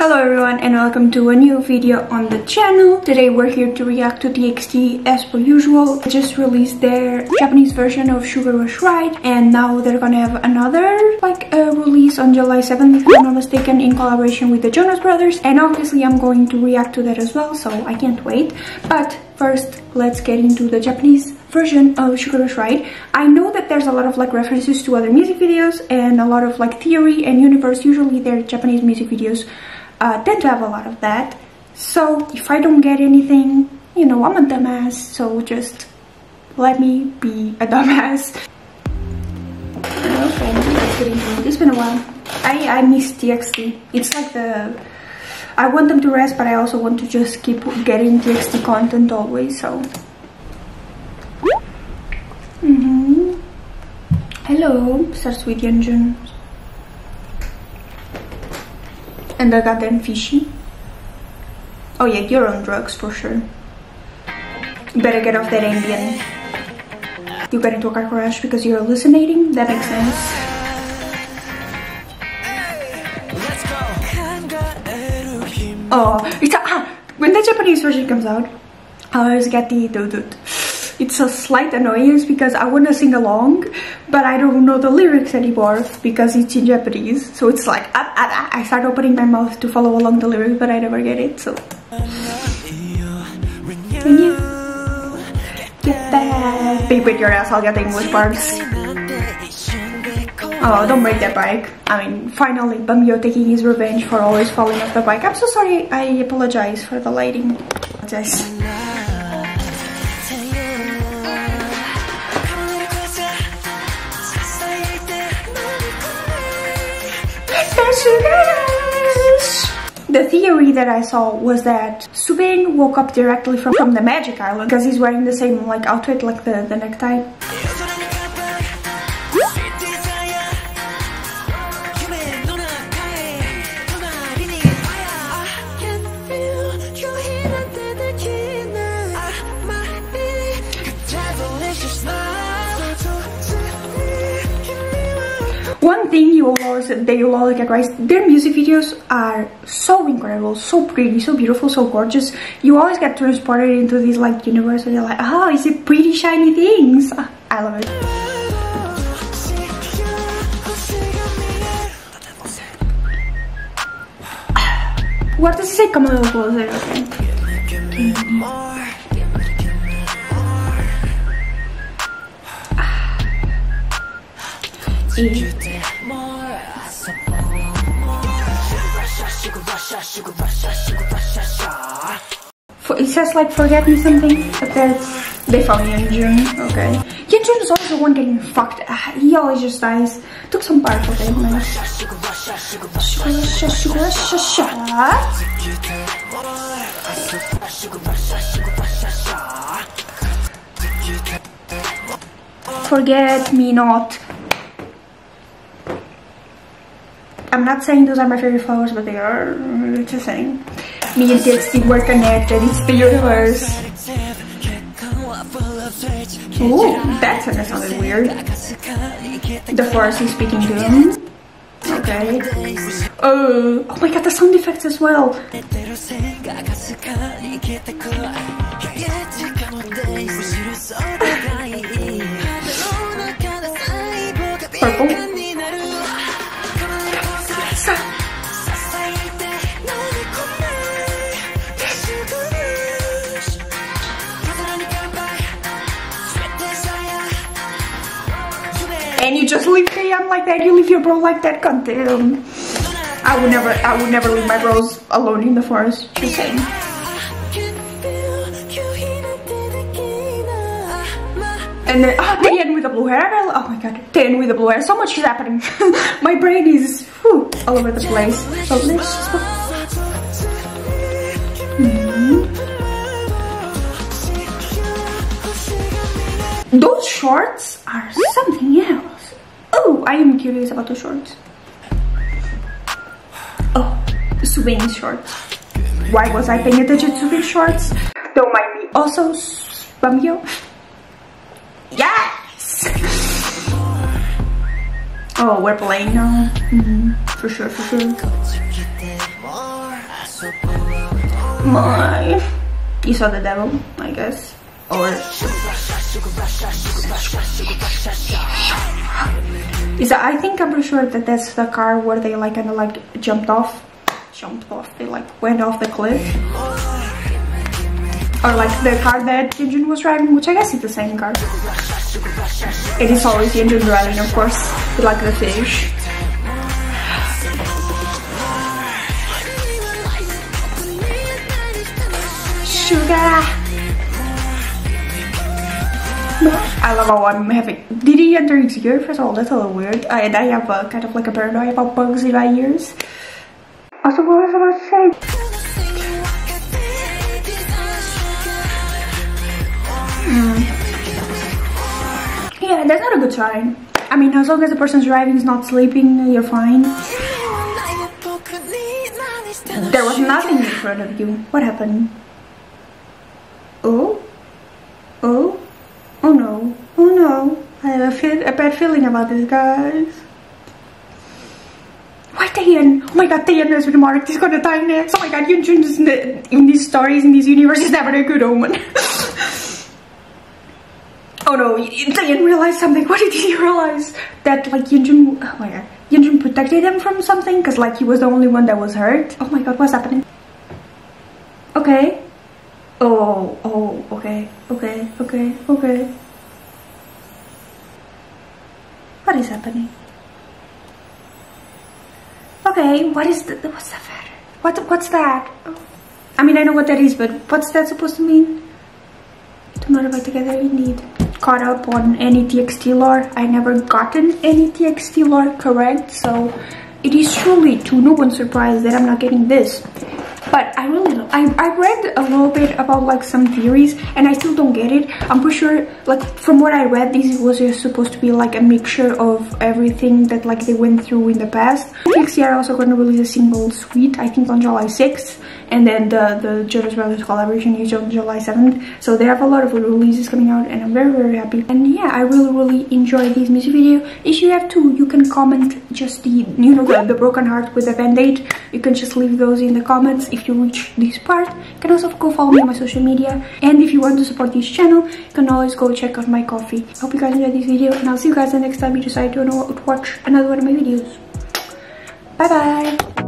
Hello everyone and welcome to a new video on the channel. Today we're here to react to TXT as per usual. They just released their Japanese version of Sugar Rush Ride and now they're gonna have another release on July 7th if I'm not mistaken in collaboration with the Jonas Brothers, and obviously I'm going to react to that as well, so I can't wait. But first, let's get into the Japanese version of Sugar Rush Ride. I know that there's a lot of references to other music videos and a lot of theory and universe. Usually their Japanese music videos tend to have a lot of that, so if I don't get anything, you know, I'm a dumbass, so just let me be a dumbass. Okay, let's get into it. It's been a while. I miss TXT. It's I want them to rest, but I also want to just keep getting TXT content always, so... Hello, starts with Yeonjun. And the goddamn fishy. Oh yeah, you're on drugs for sure. You better get off that ambient. You got into a car crash because you're hallucinating? That makes sense. Oh, it's when the Japanese version comes out, I always get the doo-doo. It's a slight annoyance because I want to sing along, but I don't know the lyrics anymore because it's in Japanese. So it's I start opening my mouth to follow along the lyrics, but I never get it. So when you get back, babe, with your ass, I'll get the English parts. Oh, don't break that bike. I mean, finally, Bamyo taking his revenge for always falling off the bike. I'm so sorry. I apologize for the lighting. Just. The theory that I saw was that Subin woke up directly from the magic island because he's wearing the same outfit, the necktie. One thing they will always get right, their music videos are so incredible, so pretty, so beautiful, so gorgeous. You always get transported into this universe where you're like, oh, is it pretty shiny things? Oh, I love it. What does it say? Come a little closer, okay. It says forget me something, but that's, they found Yeonjun, okay. Yeonjun is also the one getting fucked, he always just dies. Took some part of it, man. Forget me not. I'm not saying those are my favorite flowers, but they are. It's just saying. Me and TXT were connected. It's the universe. Ooh, that sentence sounded weird. The forest is speaking to him. Okay. Oh my god, the sound effects as well. Purple. And you just leave Keiyeon like that, you leave your bro like that, goddamn. I would never leave my bros alone in the forest. Just saying. And then Taehyun with the blue hair. Oh my god, Taehyun with the blue hair. So much is happening. My brain is all over the place. So let's just those shorts are something else. Oh, I am curious about the shorts. Oh, Subin's shorts. Why was I paying attention to Subin's shorts? Don't mind me. Also, Bamyo. Yes! Oh, we're playing now. For sure, for sure. my. You saw the devil, I guess. Or is that, I think I'm pretty sure that that's the car where they like kinda like jumped off, they like went off the cliff. Or like the car that Yeonjun was driving, which I guess is the same car. It is always Yeonjun driving, of course, with like the fish. Sugar! I love how I'm having... Did he enter his ear? First of all, that's a little weird. And I have a, kind of like a paranoia about bugs in my ears. Also, what was I about to say? Yeah, that's not a good sign. I mean, as long as the person's driving is not sleeping, you're fine. There was nothing in front of you. What happened? Oh? Oh? Oh no. Oh no. I have a bad feeling about this, guys. Why Taehyun? Oh my god, Taehyun has been marked. He's gonna die next. Oh my god, Yeonjun is in these stories, in this universe, is never a good omen. Oh no, Taehyun realized something. What did he realize? That like Yeonjun, oh my god, Yeonjun protected him from something because like he was the only one that was hurt. Oh my god, what's happening? Okay. Oh, oh, okay, okay, okay, okay. What is happening? Okay, what is the, what's that? What's that? Oh. I mean, I know what that is, but what's that supposed to mean? Do not invite together, indeed. Caught up on any TXT lore. I never gotten any TXT lore, correct? So it is truly to no one's surprise that I'm not getting this. But I really don't. I read a little bit about like some theories and I still don't get it. I'm pretty sure, like from what I read, this was just supposed to be like a mixture of everything that like they went through in the past. TXT are also going to release a single suite, I think on July 6th. And then the Jonas Brothers collaboration is on July 7th. So they have a lot of releases coming out and I'm very, very happy. And yeah, I really, really enjoyed this music video. If you have to, you can comment just the, you know, the broken heart with a band-aid. You can just leave those in the comments if you reach this part. You can also go follow me on my social media. And if you want to support this channel, you can always go check out my Ko-fi. I hope you guys enjoyed this video and I'll see you guys the next time you decide to watch another one of my videos. Bye bye!